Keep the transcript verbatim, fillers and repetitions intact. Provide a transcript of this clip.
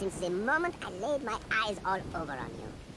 since the moment I laid my eyes all over on you.